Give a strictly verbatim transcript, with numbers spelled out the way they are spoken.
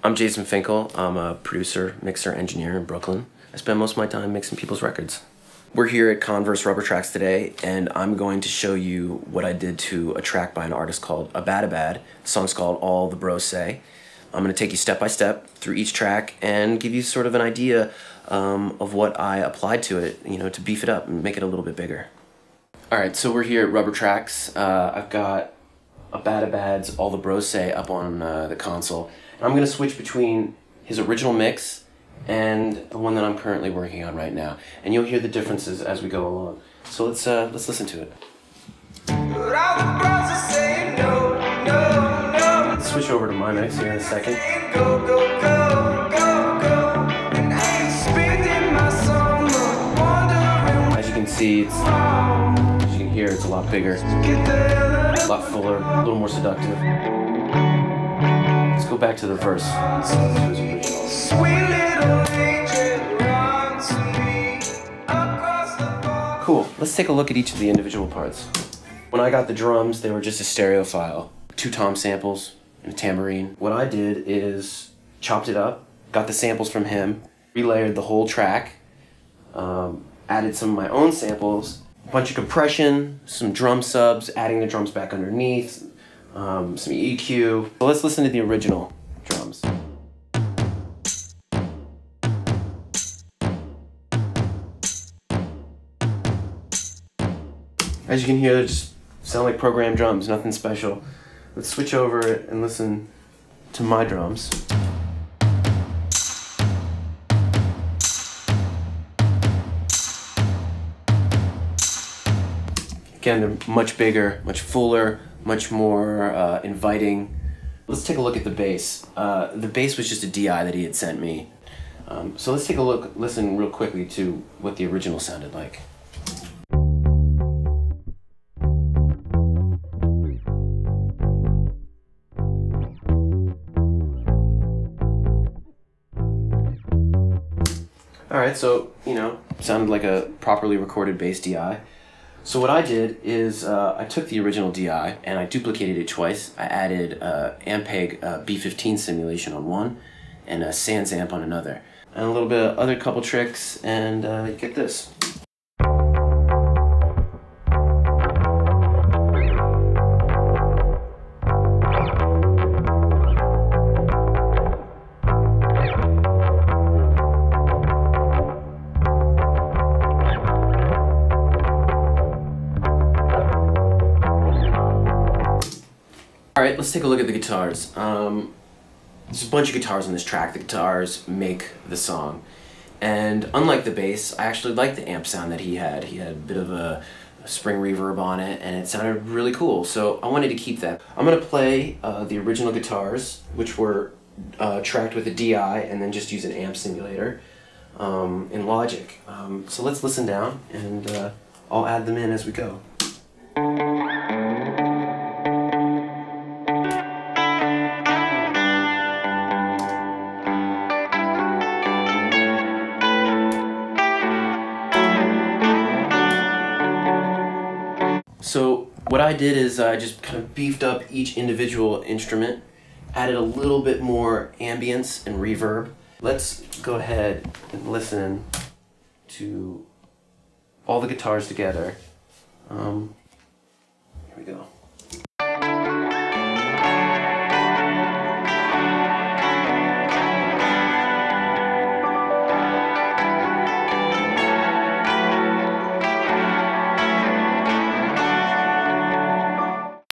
I'm Jason Finkel. I'm a producer, mixer, engineer in Brooklyn. I spend most of my time mixing people's records. We're here at Converse Rubber Tracks today, and I'm going to show you what I did to a track by an artist called Abadabad. The song's called All The Bros Say. I'm going to take you step by step through each track and give you sort of an idea um, of what I applied to it, you know, to beef it up and make it a little bit bigger. All right, so we're here at Rubber Tracks. Uh, I've got Abadabad's All The Bros Say up on uh, the console. I'm going to switch between his original mix and the one that I'm currently working on right now, and you'll hear the differences as we go along. So let's uh, let's listen to it. Switch over to my mix here in a second. As you can see, it's, as you can hear, it's a lot bigger, a lot fuller, a little more seductive. Let's go back to the verse. Cool, let's take a look at each of the individual parts. When I got the drums, they were just a stereo file. Two tom samples and a tambourine. What I did is chopped it up, got the samples from him, relayered the whole track, um, added some of my own samples, a bunch of compression, some drum subs, adding the drums back underneath, Um, some E Q. So let's listen to the original drums. As you can hear, they just sound like programmed drums, nothing special. Let's switch over and listen to my drums. Again, they're much bigger, much fuller, much more uh, inviting. Let's take a look at the bass. Uh, the bass was just a D I that he had sent me. Um, so let's take a look, listen real quickly to what the original sounded like. All right, so, you know, sounded like a properly recorded bass D I. So what I did is uh, I took the original D I and I duplicated it twice. I added uh, Ampeg uh, B fifteen simulation on one and a SansAmp on another. And a little bit of other couple tricks, and uh, you get this. Alright, let's take a look at the guitars. Um, there's a bunch of guitars on this track. The guitars make the song. And unlike the bass, I actually liked the amp sound that he had. He had a bit of a spring reverb on it, and it sounded really cool, so I wanted to keep that. I'm going to play uh, the original guitars, which were uh, tracked with a D I and then just use an amp simulator um, in Logic. Um, so let's listen down, and uh, I'll add them in as we go. So what I did is I just kind of beefed up each individual instrument, added a little bit more ambience and reverb. Let's go ahead and listen to all the guitars together. Um, here we go.